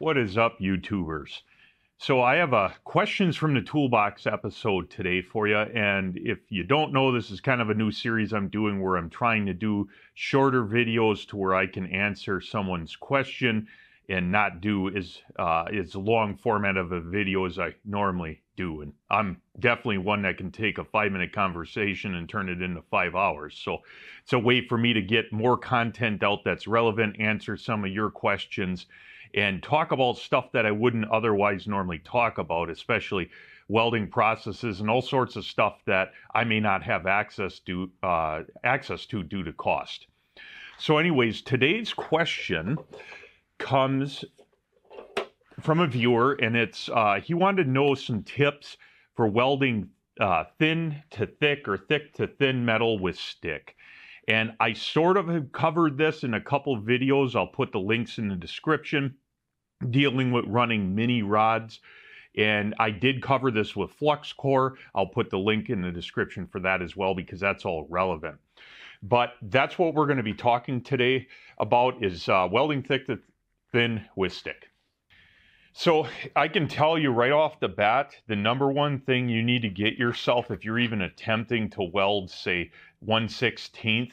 What is up, YouTubers? So I have a questions from the toolbox episode today for you. And if you don't know, this is kind of a new series I'm doing where I'm trying to do shorter videos to where I can answer someone's question and not do as long format of a video as I normally do. And I'm definitely one that can take a 5-minute conversation and turn it into 5 hours. So it's a way for me to get more content out that's relevant, answer some of your questions, and talk about stuff that I wouldn't otherwise normally talk about, especially welding processes and all sorts of stuff that I may not have access to due to cost. So anyways, today's question comes from a viewer, and it's he wanted to know some tips for welding thin to thick or thick to thin metal with stick. And I sort of have covered this in a couple videos. I'll put the links in the description, dealing with running mini rods. And I did cover this with flux core. I'll put the link in the description for that as well, because that's all relevant. But that's what we're going to be talking today about, is welding thick to thin with stick. So I can tell you right off the bat, the number one thing you need to get yourself, if you're even attempting to weld, say, 1/16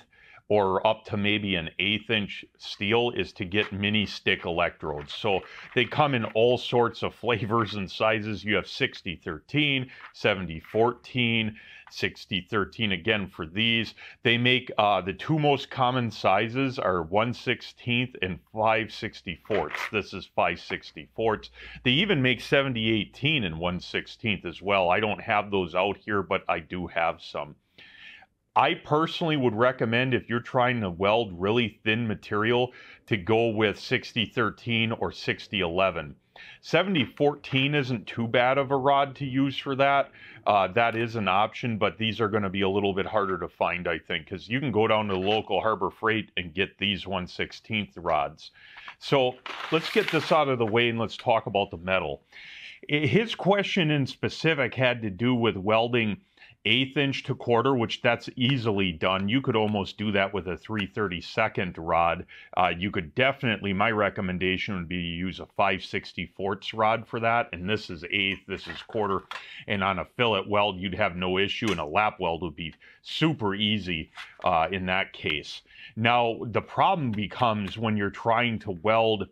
or up to maybe an 1/8 inch steel, is to get mini stick electrodes. So they come in all sorts of flavors and sizes. You have 60-13, 70-14, 60-13 again for these. They make the two most common sizes are 1/16 and 5/64. This is 5/64. They even make 70-18 and 1/16 as well. I don't have those out here, but I do have some. I personally would recommend, if you're trying to weld really thin material, to go with 60-13 or 60-11. 70-14 isn't too bad of a rod to use for that. That is an option, but these are going to be a little bit harder to find, I think, because you can go down to the local Harbor Freight and get these 1/16 rods. So let's get this out of the way and let's talk about the metal. His question in specific had to do with welding 1/8 inch to quarter, which that's easily done. You could almost do that with a 3/32 rod. You could definitely, my recommendation would be to use a 5/64 rod for that. And this is 1/8, this is quarter. And on a fillet weld, you'd have no issue. And a lap weld would be super easy in that case. Now, the problem becomes when you're trying to weld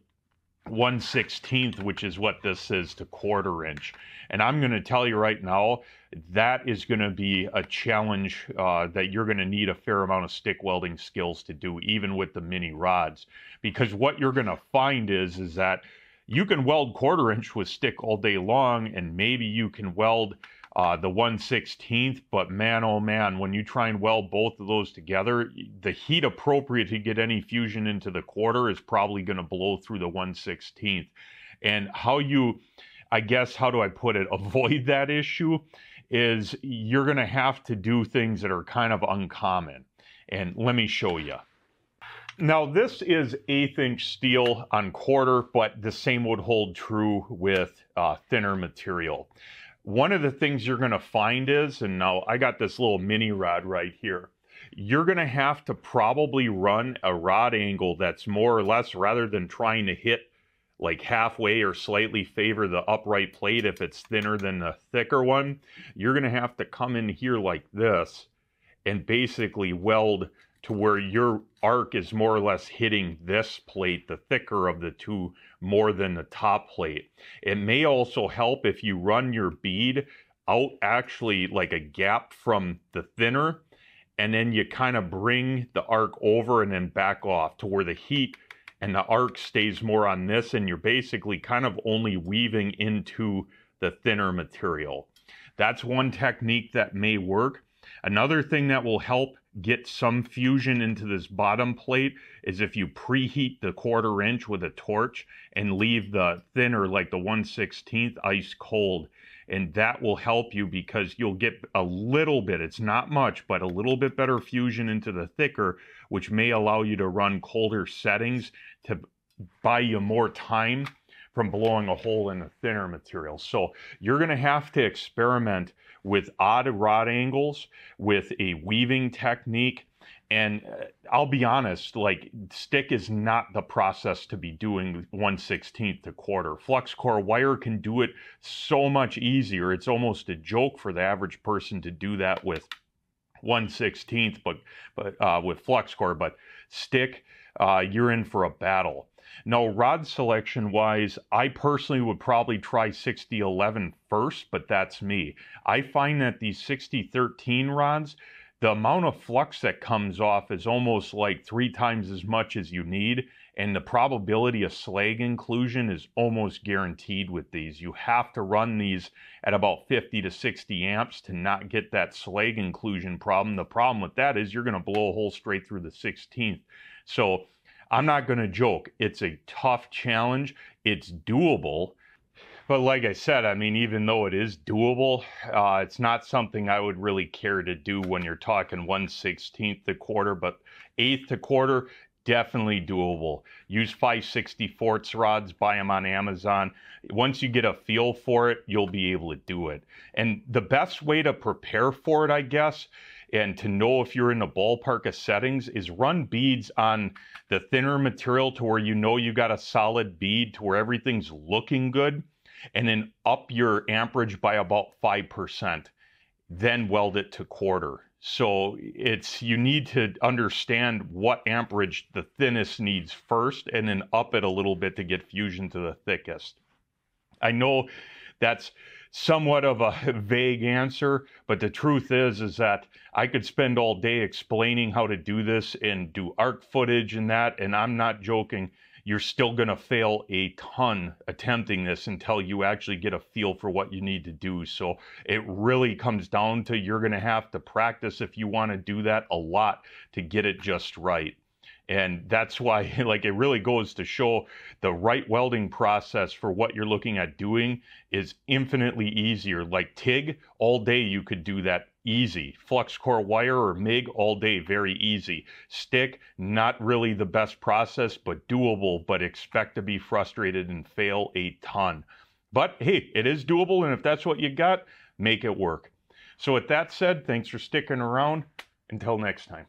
1/16, which is what this is, to quarter inch. And I'm going to tell you right now, that is going to be a challenge that you're going to need a fair amount of stick welding skills to do, even with the mini rods. Because what you're going to find is that you can weld quarter inch with stick all day long, and maybe you can weld the 1/16, but man, oh man, when you try and weld both of those together, the heat appropriate to get any fusion into the quarter is probably going to blow through the 1/16. And how you, I guess, how do I put it, avoid that issue is you're going to have to do things that are kind of uncommon. And let me show you. Now, this is 1/8 inch steel on quarter, but the same would hold true with thinner material. One of the things you're going to find is, and now I got this little mini rod right here, you're going to have to probably run a rod angle that's more or less, rather than trying to hit like halfway or slightly favor the upright plate if it's thinner than the thicker one, you're going to have to come in here like this and basically weld to where your arc is more or less hitting this plate, the thicker of the two, more than the top plate. It may also help if you run your bead out actually like a gap from the thinner, and then you kind of bring the arc over and then back off to where the heat and the arc stays more on this, and you're basically kind of only weaving into the thinner material. That's one technique that may work. Another thing that will help get some fusion into this bottom plate is if you preheat the quarter inch with a torch and leave the thinner, like the 1/16, ice cold. And that will help you, because you'll get a little bit, it's not much, but a little bit better fusion into the thicker, which may allow you to run colder settings to buy you more time from blowing a hole in the thinner material. So you're going to have to experiment with odd rod angles, with a weaving technique, And I'll be honest, like stick is not the process to be doing 1/16th a quarter. FluxCore wire can do it so much easier. It's almost a joke for the average person to do that with 1/16th, but with FluxCore, but stick, you're in for a battle. Now, rod selection wise, I personally would probably try 6011 first, but that's me. I find that these 6013 rods, the amount of flux that comes off is almost like 3 times as much as you need, and the probability of slag inclusion is almost guaranteed with these. You have to run these at about 50 to 60 amps to not get that slag inclusion problem. The problem with that is you're going to blow a hole straight through the 16th. So I'm not going to joke. It's a tough challenge. It's doable. But like I said, I mean, even though it is doable, it's not something I would really care to do when you're talking 1/16th a quarter, but 1/8 a quarter, definitely doable. Use 5/64 rods, buy them on Amazon. Once you get a feel for it, you'll be able to do it. And the best way to prepare for it, I guess, and to know if you're in the ballpark of settings, is run beads on the thinner material to where you know you got a solid bead, to where everything's looking good, and then up your amperage by about 5%, then weld it to quarter. So it's, you need to understand what amperage the thinnest needs first, and then up it a little bit to get fusion to the thickest. I know that's somewhat of a vague answer, but the truth is that I could spend all day explaining how to do this and do arc footage and that, and I'm not joking. You're still going to fail a ton attempting this until you actually get a feel for what you need to do. So it really comes down to, you're going to have to practice if you want to do that a lot to get it just right. And that's why, like, it really goes to show the right welding process for what you're looking at doing is infinitely easier. Like TIG, all day you could do that easy. FluxCore wire or MIG, all day, very easy. Stick, not really the best process, but doable, but expect to be frustrated and fail a ton. But hey, it is doable, and if that's what you got, make it work. So with that said, thanks for sticking around. Until next time.